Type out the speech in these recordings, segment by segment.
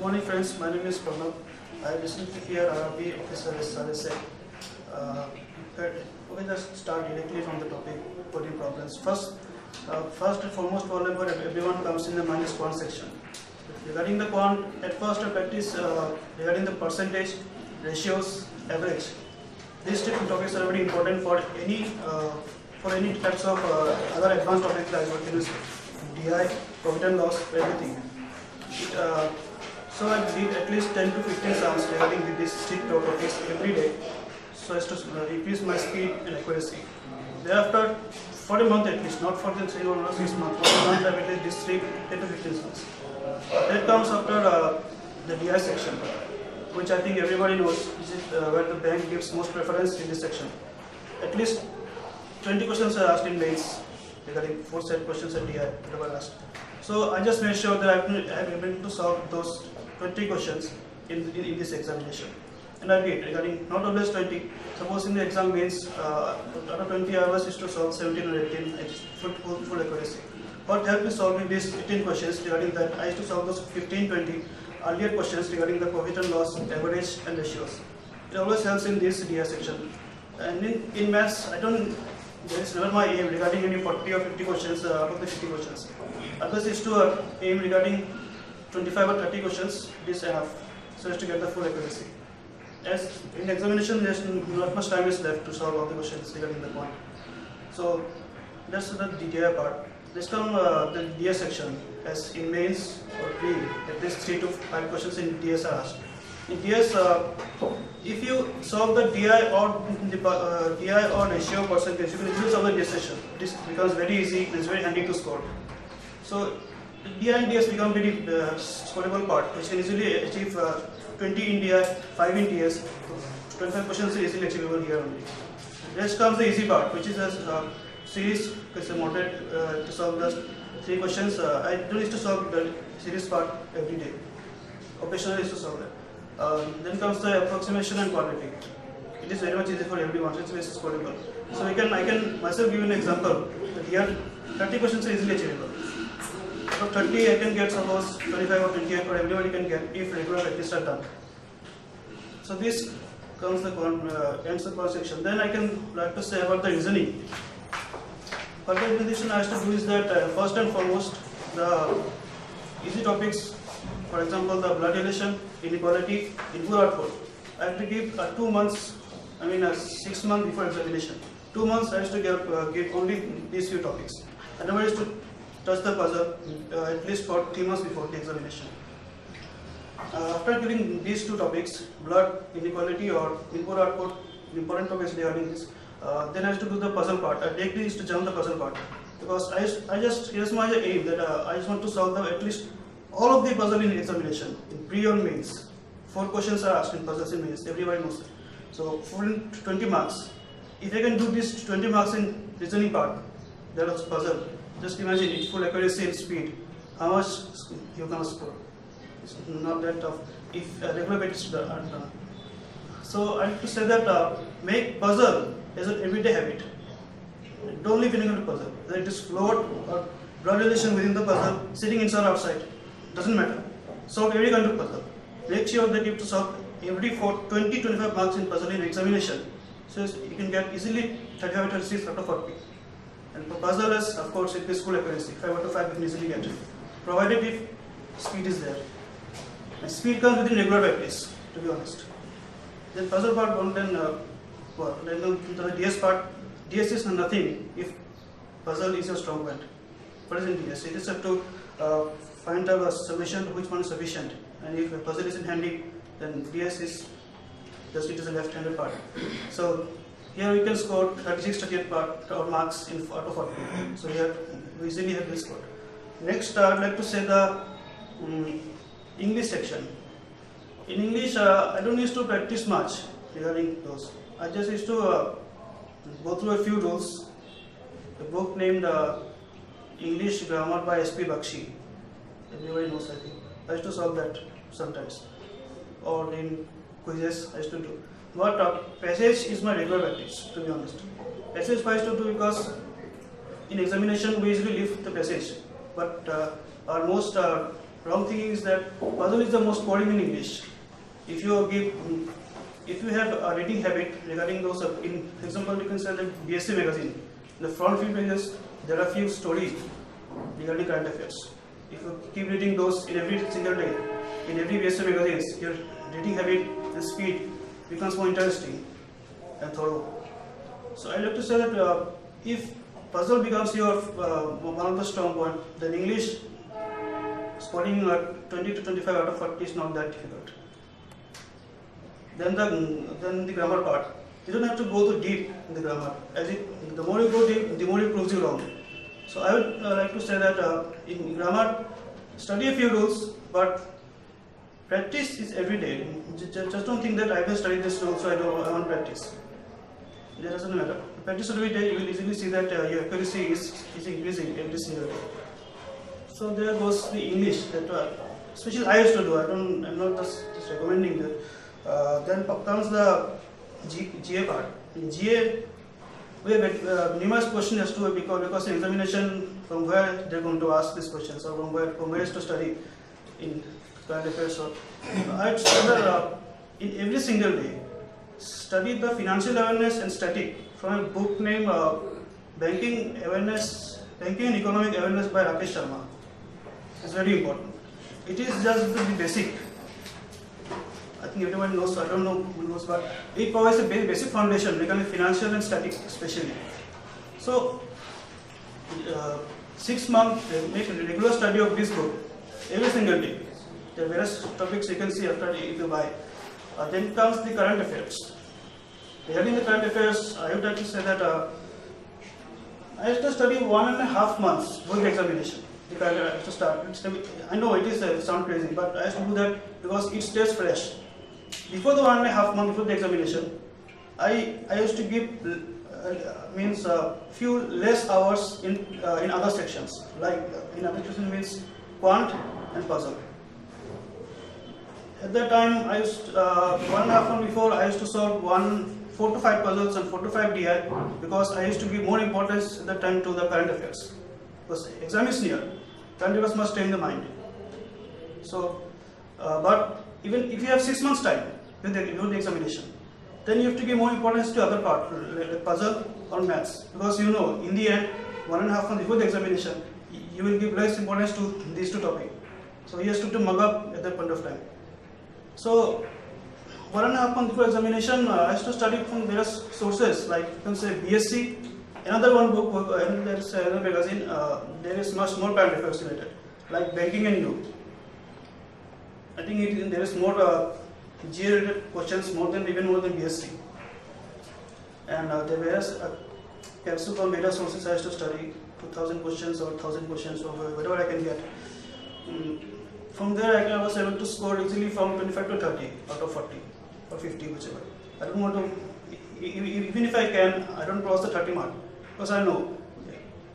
Good morning, friends. My name is Pranav. I recently hear Arabi officer Saleh say that we just start directly from the topic coding problems. First and foremost problem everyone comes in the minus quant section. Regarding the quant, at first I practice regarding the percentage, ratios, average. These two topics are very important for any types of other advanced topics like DI, profit and loss, everything. So I did at least 10 to 15 rounds regarding with these strict topics every day, so as to increase my speed and accuracy. Thereafter, for a month at least, not for the 3 or 6 months, for a month I will take these 10 to 15 rounds. That comes after the DI section, which I think everybody knows, which is where the bank gives most preference in this section. At least 20 questions are asked in mains, regarding 4 set questions at DI, whatever asked. So I just made sure that I've been able to solve those 20 questions in this examination. And I did, regarding not always 20, suppose in the exam means out of 20 hours is to solve 17 or 18 at full accuracy. What helped me solving these 18 questions regarding that, I used to solve those 15-20 earlier questions regarding the profit and loss, average and ratios. It always helps in this DI section. And in maths, that is never my aim regarding any 40 or 50 questions out of the 50 questions. Others is to aim regarding 25 or 30 questions, it is enough, so as to get the full accuracy. As in examination, there is not much time is left to solve all the questions regarding the point. So that's the DI part. Let's come the DI section, as in mains or pre, at least 3 to 5 questions in DS are asked. In DS, if you solve the DI or ratio percentage, you can easily solve the DS section. This becomes very easy and it's very handy to score. So DI and DS become very scoreable part, which can easily achieve 20 in DI, 5 in DS, 25 questions is easily achievable here only. Next comes the easy part, which is a series, it's a moderate to solve the 3 questions. I do used to solve the series part every day, occasionally used to solve that. Then comes the approximation and quantity. It is very much easy for everyone, it's very scoreable. So I can myself give an example that here 30 questions are easily achievable. So 30 I can get, suppose 25 or 28 or everybody can get if regular practice are done. So this comes the answer per section. Then I can like to say about the reasoning. Further reasoning I have to do is that first and foremost the easy topics, for example the blood relation, inequality, input-output. I have to give 6 months before examination. 2 months I have to give only these few topics. Another is to touch the puzzle at least for 3 months before the examination. After giving these 2 topics, blood, inequality or input-output, important topics they are in this, then I have to do the puzzle part. I directly used to jump the puzzle part because here's my aim that I just want to solve the at least all of the puzzle in examination, in pre or mains. 4 questions are asked in puzzles in mains, everybody knows that. So, full 20 marks. If I can do this 20 marks in reasoning part, that was puzzle. Just imagine it, full accuracy and speed. How much you can score? It's not that tough if regular practice are done. So, I have to say that make puzzle as an everyday habit. Don't leave anything on the puzzle. Whether it is float or blood relation within the puzzle, sitting inside or outside. Doesn't matter. Solve every kind of puzzle. Make sure that you have to solve every 20-25 marks in puzzle in examination. So you can get easily 35-36 out of 40. And for puzzle is, of course, it is full accuracy. 5 out of 5 you can easily get it. Provided if speed is there. And speed comes within regular practice, to be honest. Then puzzle part won't the DS part. DS is nothing if puzzle is your strong point. What is in DS? It is up to find out a solution to which one is sufficient, and if a puzzle isn't handy, then DS is just it is a left-handed part. So here we can score 36-38 part or marks in out of 40. So here we easily have this score. Next, I'd like to say the English section. In English, I don't used to practice much regarding those. I just used to go through a few rules. A book named English Grammar by S.P. Bakshi. Everybody knows, I think. I used to solve that sometimes, or in quizzes I used to do. But passage is my regular practice, to be honest. Passage I used to do because in examination we usually leave the passage, but our most Wrong thinking is that puzzle is the most boring in English. If you have a reading habit regarding those, for example, you can say the BSc magazine. In the front few pages, there are few stories regarding current affairs. If you keep reading those in every single day, in every BSc magazines, your reading habit and speed becomes more interesting and thorough. So I like to say that if puzzle becomes your one of the strong point, then English scoring 20 to 25 out of 40 is not that difficult. Then the grammar part. You don't have to go too deep in the grammar. The more you go deep, the more it proves you wrong. So I would like to say that in grammar, study a few rules, but practice is every day. Just don't think that I will study this rule, so I won't practice. It doesn't matter. Practice every day, you will easily see that your accuracy is increasing every single day. So there goes the English, that especially I used to do. I'm not just recommending that. Then comes the GA part. In GA, we have numerous questions as to, because in examination, from where they're going to ask these questions, or from where is to study in current affairs. So I'd say that in every single day, study the financial awareness and static from a book named Banking and Economic Awareness by Rakesh Sharma. It's very important. It is just the basic. I think everyone knows, I don't know who knows, but it provides a basic foundation regarding financial and static especially. So, 6 months, make a regular study of this book every single day. There are various topics you can see after if you buy. Then comes the current affairs. Regarding the current affairs, I would like to say that I used to study 1.5 months before the examination. I used to start. I know it is sound crazy, but I used to do that because it stays fresh. Before the 1.5 months before the examination, I used to give few less hours in other sections, like in application means quant and puzzle. At that time, I used 1.5 months before I used to solve 4 to 5 puzzles and 4 to 5 DI because I used to give more importance at that time to the current affairs. Because exam is near, current affairs must stay in the mind. So, but even if you have 6 months time with the examination, then you have to give more importance to other part, like puzzle or maths, because you know in the end, 1.5 months before the examination, you will give less importance to these two topics. So he has to mug up at that point of time. So 1.5 months before examination, I used to study from various sources, like you can say BSc, another one book, there is another magazine, there is much more current affairs related, like Banking and Youth. I think there is more GA related questions, even more than BSc. And there were capsule from beta sources I used to study, 2,000 questions or 1,000 questions or whatever I can get. From there I was able to score easily from 25 to 30 out of 40 or 50, whichever. I don't want to, even if I can, I don't cross the 30 mark. Because I know,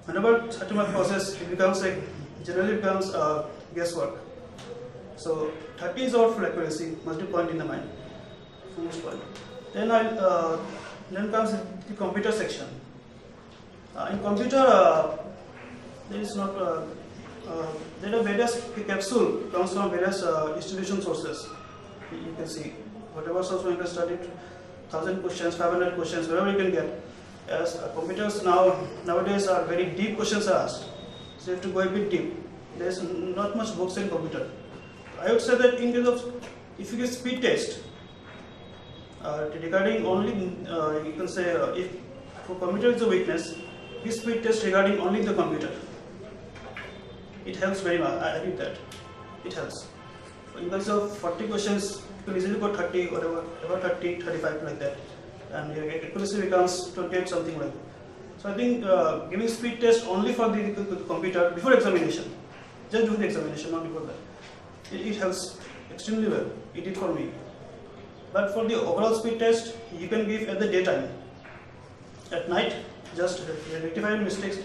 whenever 30 mark process, it becomes like, generally becomes guesswork. So 30 is all for accuracy, must be point in the mind. Then comes the computer section. In computer, there are various capsule comes from various institution sources. You can see whatever source you can study, 1,000 questions, 500 questions, wherever you can get. As computers nowadays are very deep questions are asked, so you have to go a bit deep. There is not much books in computer. I would say that in case of if you give speed test regarding only you can say if for computer is a weakness, give speed test regarding only the computer. It helps very much. I agree that it helps. In case of 40 questions, you can easily go 30 or about 30, 35 like that, and your accuracy becomes 28 something like that. So I think giving speed test only for the computer before examination, just do the examination, not before that. It helps extremely well. It did for me. But for the overall speed test, you can give at the daytime. At night, just rectify mistakes.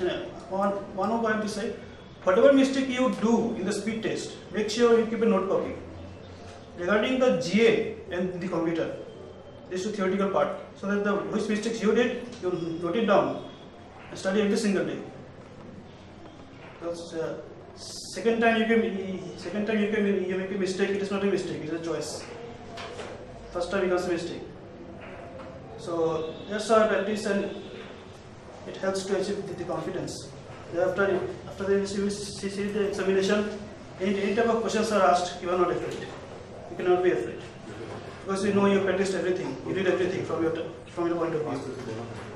One more point to say, whatever mistake you do in the speed test, make sure you keep a note copy. Regarding the GA and the computer, this is the theoretical part. So that which mistakes you did, you note it down and study every single day. Because Second time you make a mistake, it is not a mistake, it is a choice. First time becomes a mistake. So that's our practice, and it helps to achieve the confidence. After they receive the examination, any type of questions are asked, you are not afraid. You cannot be afraid. Because you know you practiced everything, you did everything from your point of view.